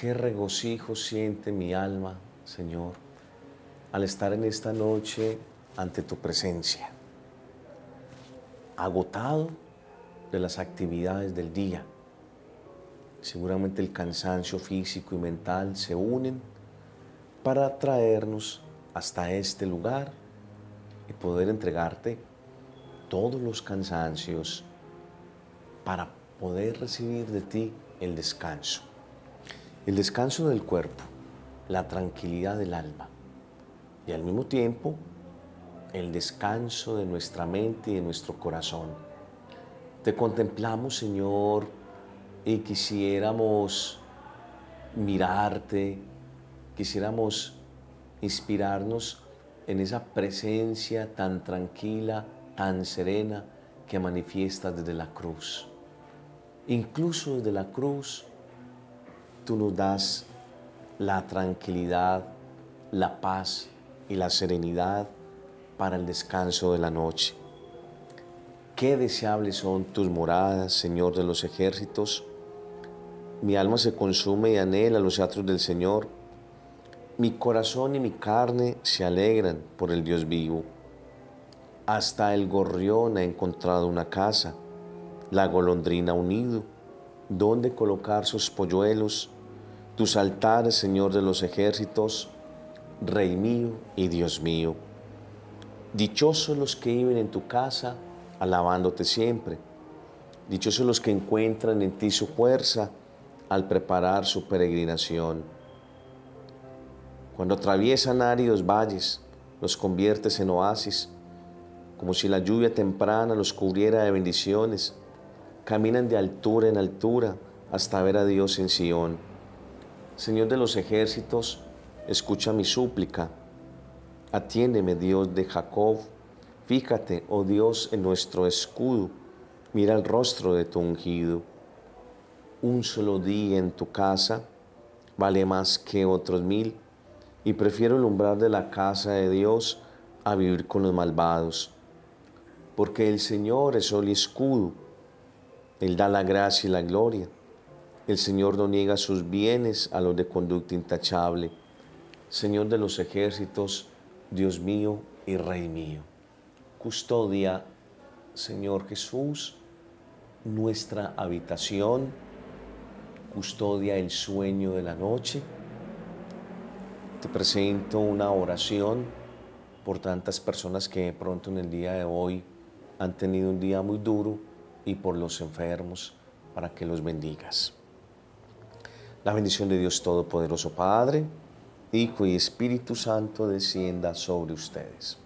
Qué regocijo siente mi alma, Señor, al estar en esta noche ante tu presencia, agotado de las actividades del día. Seguramente el cansancio físico y mental se unen para traernos hasta este lugar y poder entregarte todos los cansancios para poder recibir de ti el descanso del cuerpo, la tranquilidad del alma y al mismo tiempo el descanso de nuestra mente y de nuestro corazón. Te contemplamos, Señor, y quisiéramos mirarte, quisiéramos inspirarnos en esa presencia tan tranquila, tan serena que manifiestas desde la cruz. Incluso desde la cruz, tú nos das la tranquilidad, la paz y la serenidad para el descanso de la noche. Qué deseables son tus moradas, Señor de los ejércitos. Mi alma se consume y anhela los atrios del Señor. Mi corazón y mi carne se alegran por el Dios vivo. Hasta el gorrión ha encontrado una casa, la golondrina un nido, donde colocar sus polluelos. Tus altares, Señor de los ejércitos, Rey mío y Dios mío. Dichosos los que viven en tu casa, alabándote siempre. Dichosos los que encuentran en ti su fuerza al preparar su peregrinación. Cuando atraviesan áridos valles, los conviertes en oasis, como si la lluvia temprana los cubriera de bendiciones. Caminan de altura en altura hasta ver a Dios en Sión. Señor de los ejércitos, escucha mi súplica. Atiéndeme, Dios de Jacob. Fíjate, oh Dios, en nuestro escudo, mira el rostro de tu ungido. Un solo día en tu casa vale más que otros mil, y prefiero el umbral de la casa de Dios a vivir con los malvados. Porque el Señor es sol y escudo, Él da la gracia y la gloria. El Señor no niega sus bienes a los de conducta intachable. Señor de los ejércitos, Dios mío y Rey mío. Custodia, Señor Jesús, nuestra habitación, custodia el sueño de la noche. Te presento una oración por tantas personas que de pronto en el día de hoy han tenido un día muy duro y por los enfermos, para que los bendigas. La bendición de Dios Todopoderoso, Padre, Hijo y Espíritu Santo, descienda sobre ustedes.